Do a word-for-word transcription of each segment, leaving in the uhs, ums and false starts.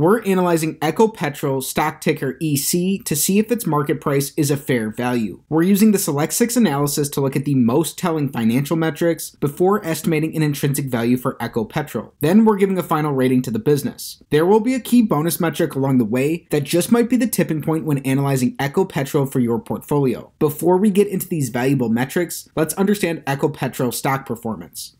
we're analyzing Ecopetrol stock ticker E C to see if its market price is a fair value. We're using the Select Six analysis to look at the most telling financial metrics before estimating an intrinsic value for Ecopetrol. Then we're giving a final rating to the business. There will be a key bonus metric along the way that just might be the tipping point when analyzing Ecopetrol for your portfolio. Before we get into these valuable metrics, let's understand Ecopetrol stock performance.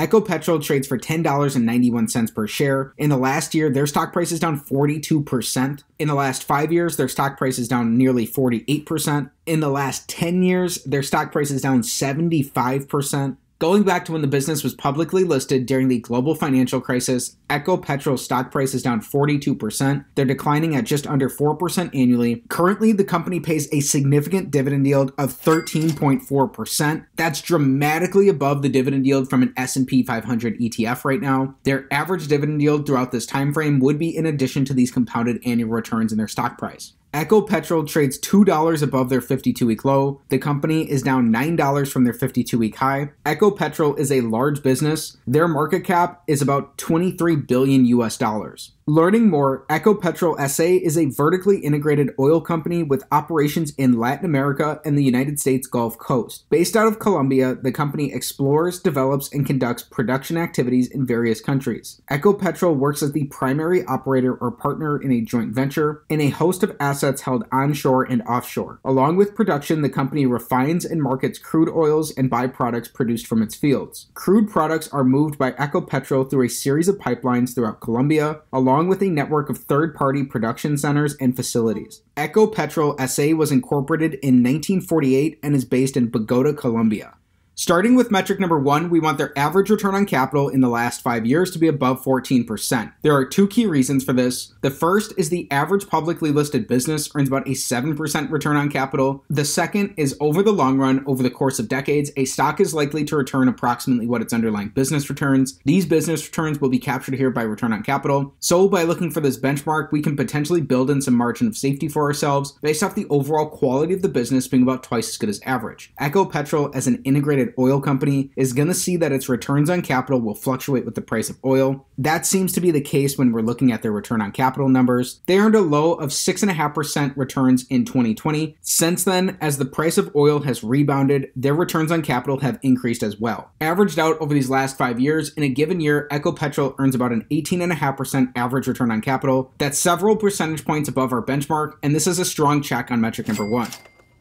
Ecopetrol trades for ten dollars and ninety-one cents per share. In the last year, their stock price is down forty-two percent. In the last five years, their stock price is down nearly forty-eight percent. In the last ten years, their stock price is down seventy-five percent. Going back to when the business was publicly listed during the global financial crisis, Ecopetrol stock price is down forty-two percent. They're declining at just under four percent annually. Currently, the company pays a significant dividend yield of thirteen point four percent. That's dramatically above the dividend yield from an S and P five hundred E T F right now. Their average dividend yield throughout this time frame would be in addition to these compounded annual returns in their stock price. Ecopetrol trades two dollars above their fifty-two week low. The company is down nine dollars from their fifty-two week high. Ecopetrol is a large business. Their market cap is about twenty-three billion U S dollars. Learning more, Ecopetrol S A is a vertically integrated oil company with operations in Latin America and the United States Gulf Coast. Based out of Colombia, the company explores, develops, and conducts production activities in various countries. Ecopetrol works as the primary operator or partner in a joint venture and a host of assets held onshore and offshore. Along with production, the company refines and markets crude oils and byproducts produced from its fields. Crude products are moved by Ecopetrol through a series of pipelines throughout Colombia, along along with a network of third-party production centers and facilities. Ecopetrol S A was incorporated in nineteen forty-eight and is based in Bogota, Colombia. Starting with metric number one, we want their average return on capital in the last five years to be above fourteen percent. There are two key reasons for this. The first is the average publicly listed business earns about a seven percent return on capital. The second is over the long run, over the course of decades, a stock is likely to return approximately what its underlying business returns. These business returns will be captured here by return on capital. So by looking for this benchmark, we can potentially build in some margin of safety for ourselves based off the overall quality of the business being about twice as good as average. Ecopetrol, as an integrated oil company, is going to see that its returns on capital will fluctuate with the price of oil. That seems to be the case when we're looking at their return on capital numbers. They earned a low of six point five percent returns in twenty twenty. Since then, as the price of oil has rebounded, their returns on capital have increased as well. Averaged out over these last five years, in a given year, Ecopetrol earns about an eighteen point five percent average return on capital. That's several percentage points above our benchmark, and this is a strong check on metric number one.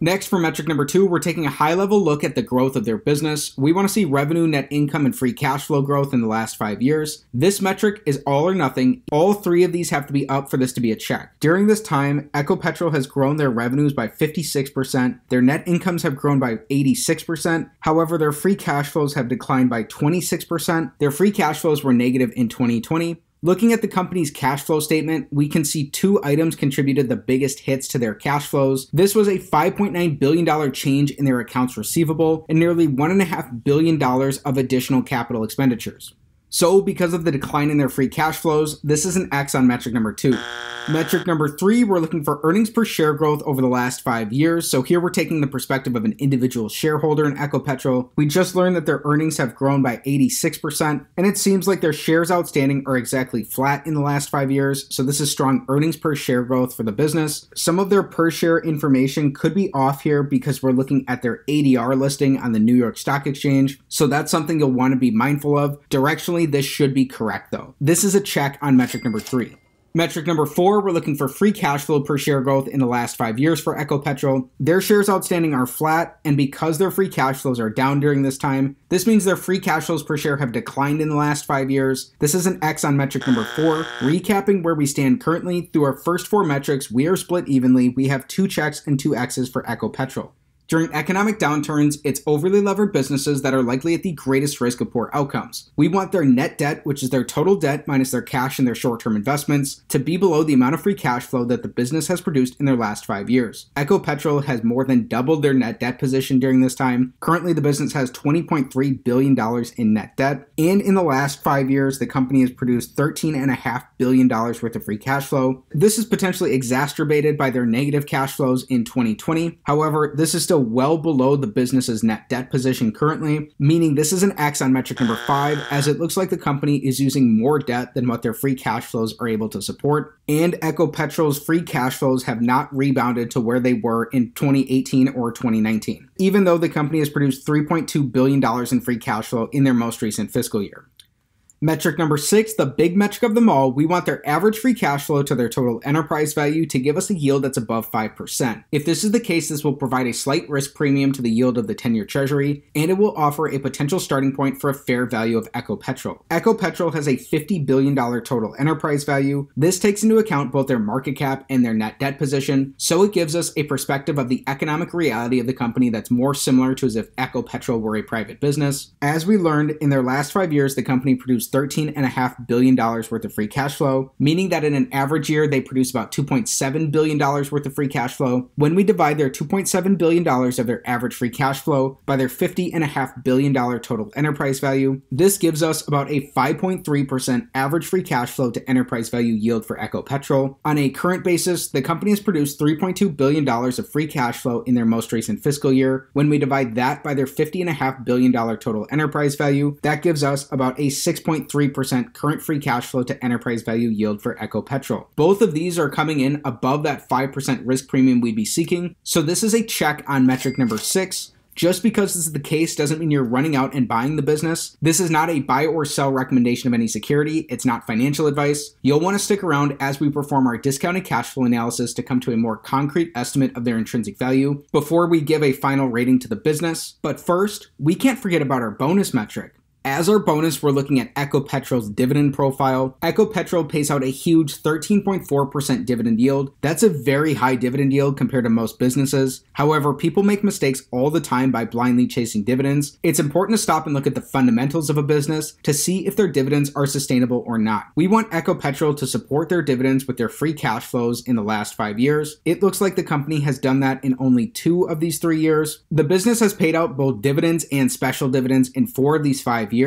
Next, for metric number two, we're taking a high-level look at the growth of their business. We want to see revenue, net income, and free cash flow growth in the last five years. This metric is all or nothing. All three of these have to be up for this to be a check. During this time, Ecopetrol has grown their revenues by fifty-six percent. Their net incomes have grown by eighty-six percent. However, their free cash flows have declined by twenty-six percent. Their free cash flows were negative in twenty twenty. Looking at the company's cash flow statement, we can see two items contributed the biggest hits to their cash flows. This was a five point nine billion dollars change in their accounts receivable and nearly one point five billion dollars of additional capital expenditures. So because of the decline in their free cash flows, this is an X on metric number two. Metric number three, we're looking for earnings per share growth over the last five years. So here we're taking the perspective of an individual shareholder in Ecopetrol. We just learned that their earnings have grown by eighty-six percent, and it seems like their shares outstanding are exactly flat in the last five years. So this is strong earnings per share growth for the business. Some of their per share information could be off here because we're looking at their A D R listing on the New York Stock Exchange. So that's something you'll want to be mindful of. Directionally, this should be correct though. This is a check on metric number three. Metric number four, we're looking for free cash flow per share growth in the last five years for Ecopetrol. Their shares outstanding are flat, and because their free cash flows are down during this time, this means their free cash flows per share have declined in the last five years. This is an X on metric number four. Recapping where we stand currently, through our first four metrics, we are split evenly. We have two checks and two X's for Ecopetrol. During economic downturns, it's overly levered businesses that are likely at the greatest risk of poor outcomes. We want their net debt, which is their total debt minus their cash and their short-term investments, to be below the amount of free cash flow that the business has produced in their last five years. Ecopetrol has more than doubled their net debt position during this time. Currently, the business has twenty point three billion dollars in net debt. And in the last five years, the company has produced thirteen point five billion dollars worth of free cash flow. This is potentially exacerbated by their negative cash flows in twenty twenty. However, this is still still well below the business's net debt position currently, meaning this is an X on metric number five, as it looks like the company is using more debt than what their free cash flows are able to support. And Ecopetrol's free cash flows have not rebounded to where they were in twenty eighteen or twenty nineteen, even though the company has produced three point two billion dollars in free cash flow in their most recent fiscal year. Metric number six, the big metric of them all, we want their average free cash flow to their total enterprise value to give us a yield that's above five percent. If this is the case, this will provide a slight risk premium to the yield of the ten-year treasury, and it will offer a potential starting point for a fair value of Ecopetrol. Ecopetrol has a fifty billion dollars total enterprise value. This takes into account both their market cap and their net debt position, so it gives us a perspective of the economic reality of the company that's more similar to as if Ecopetrol were a private business. As we learned, in their last five years, the company produced thirteen point five billion dollars worth of free cash flow, meaning that in an average year, they produce about two point seven billion dollars worth of free cash flow. When we divide their two point seven billion dollars of their average free cash flow by their fifty point five billion dollars total enterprise value, this gives us about a five point three percent average free cash flow to enterprise value yield for Ecopetrol. On a current basis, the company has produced three point two billion dollars of free cash flow in their most recent fiscal year. When we divide that by their fifty point five billion dollars total enterprise value, that gives us about a six point three percent current free cash flow to enterprise value yield for Ecopetrol. Both of these are coming in above that five percent risk premium we'd be seeking, so this is a check on metric number six. Just because this is the case doesn't mean you're running out and buying the business. This is not a buy or sell recommendation of any security. It's not financial advice. You'll want to stick around as we perform our discounted cash flow analysis to come to a more concrete estimate of their intrinsic value before we give a final rating to the business. But first, we can't forget about our bonus metric. As our bonus, we're looking at Ecopetrol's dividend profile. Ecopetrol pays out a huge thirteen point four percent dividend yield. That's a very high dividend yield compared to most businesses. However, people make mistakes all the time by blindly chasing dividends. It's important to stop and look at the fundamentals of a business to see if their dividends are sustainable or not. We want Ecopetrol to support their dividends with their free cash flows in the last five years. It looks like the company has done that in only two of these three years. The business has paid out both dividends and special dividends in four of these five years.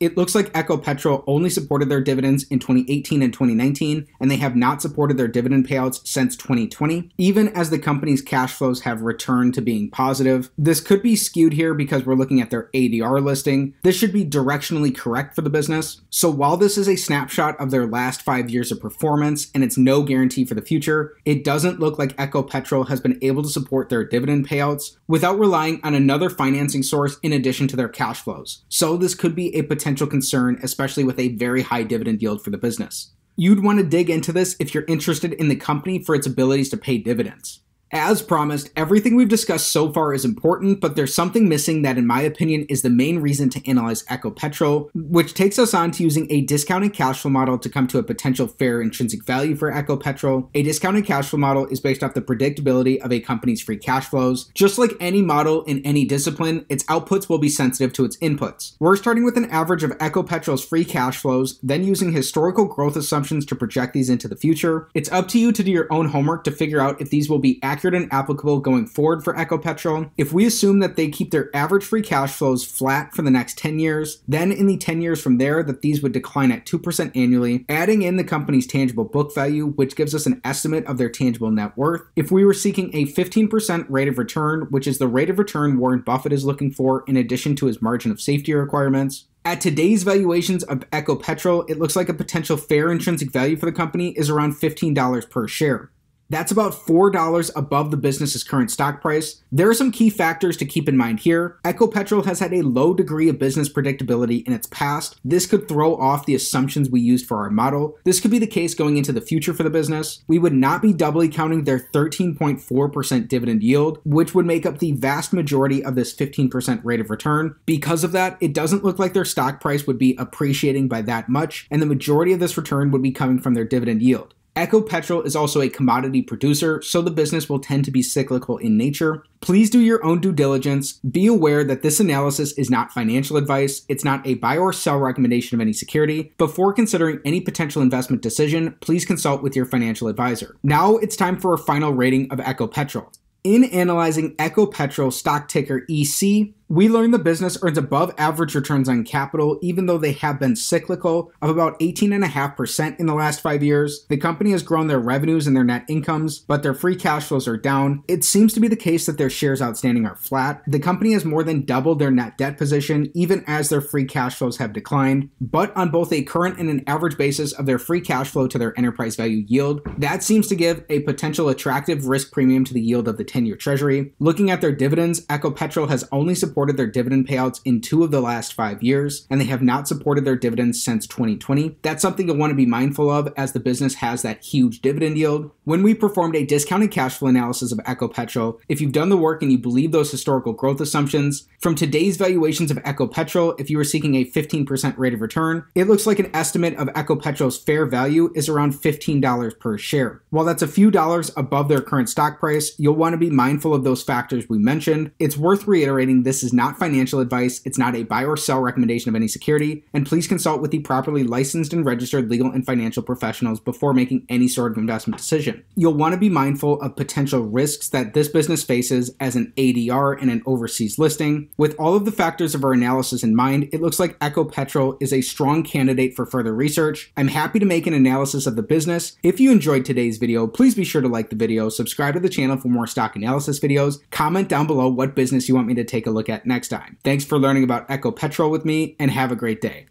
It looks like Ecopetrol only supported their dividends in twenty eighteen and twenty nineteen, and they have not supported their dividend payouts since twenty twenty, even as the company's cash flows have returned to being positive. This could be skewed here because we're looking at their A D R listing. This should be directionally correct for the business. So while this is a snapshot of their last five years of performance, and it's no guarantee for the future, it doesn't look like Ecopetrol has been able to support their dividend payouts without relying on another financing source in addition to their cash flows. So this could be a potential concern, especially with a very high dividend yield for the business. You'd want to dig into this if you're interested in the company for its abilities to pay dividends. As promised, everything we've discussed so far is important, but there's something missing that, in my opinion, is the main reason to analyze Ecopetrol, which takes us on to using a discounted cash flow model to come to a potential fair intrinsic value for Ecopetrol. A discounted cash flow model is based off the predictability of a company's free cash flows. Just like any model in any discipline, its outputs will be sensitive to its inputs. We're starting with an average of Ecopetrol's free cash flows, then using historical growth assumptions to project these into the future. It's up to you to do your own homework to figure out if these will be accurate accurate and applicable going forward for Ecopetrol. If we assume that they keep their average free cash flows flat for the next ten years, then in the ten years from there that these would decline at two percent annually, adding in the company's tangible book value, which gives us an estimate of their tangible net worth. If we were seeking a fifteen percent rate of return, which is the rate of return Warren Buffett is looking for in addition to his margin of safety requirements, at today's valuations of Ecopetrol, it looks like a potential fair intrinsic value for the company is around fifteen dollars per share. That's about four dollars above the business's current stock price. There are some key factors to keep in mind here. Ecopetrol has had a low degree of business predictability in its past. This could throw off the assumptions we used for our model. This could be the case going into the future for the business. We would not be doubly counting their thirteen point four percent dividend yield, which would make up the vast majority of this fifteen percent rate of return. Because of that, it doesn't look like their stock price would be appreciating by that much, and the majority of this return would be coming from their dividend yield. Ecopetrol is also a commodity producer, so the business will tend to be cyclical in nature. Please do your own due diligence. Be aware that this analysis is not financial advice. It's not a buy or sell recommendation of any security. Before considering any potential investment decision, please consult with your financial advisor. Now it's time for a final rating of Ecopetrol. In analyzing Ecopetrol, stock ticker E C, We Learn the Business earns above average returns on capital, even though they have been cyclical, of about eighteen point five percent in the last five years. The company has grown their revenues and their net incomes, but their free cash flows are down. It seems to be the case that their shares outstanding are flat. The company has more than doubled their net debt position, even as their free cash flows have declined. But on both a current and an average basis of their free cash flow to their enterprise value yield, that seems to give a potential attractive risk premium to the yield of the ten-year treasury. Looking at their dividends, Ecopetrol has only supported their dividend payouts in two of the last five years, and they have not supported their dividends since twenty twenty. That's something you'll want to be mindful of, as the business has that huge dividend yield. When we performed a discounted cash flow analysis of Ecopetrol, if you've done the work and you believe those historical growth assumptions, from today's valuations of Ecopetrol, if you were seeking a fifteen percent rate of return, it looks like an estimate of Ecopetrol's fair value is around fifteen dollars per share. While that's a few dollars above their current stock price, you'll want to be mindful of those factors we mentioned. It's worth reiterating this is Is not financial advice. It's not a buy or sell recommendation of any security, and please consult with the properly licensed and registered legal and financial professionals before making any sort of investment decision. You'll want to be mindful of potential risks that this business faces as an A D R and an overseas listing. With all of the factors of our analysis in mind, it looks like Ecopetrol is a strong candidate for further research. I'm happy to make an analysis of the business. If you enjoyed today's video, please be sure to like the video, subscribe to the channel for more stock analysis videos, comment down below what business you want me to take a look at next time. Thanks for learning about Ecopetrol with me, and have a great day.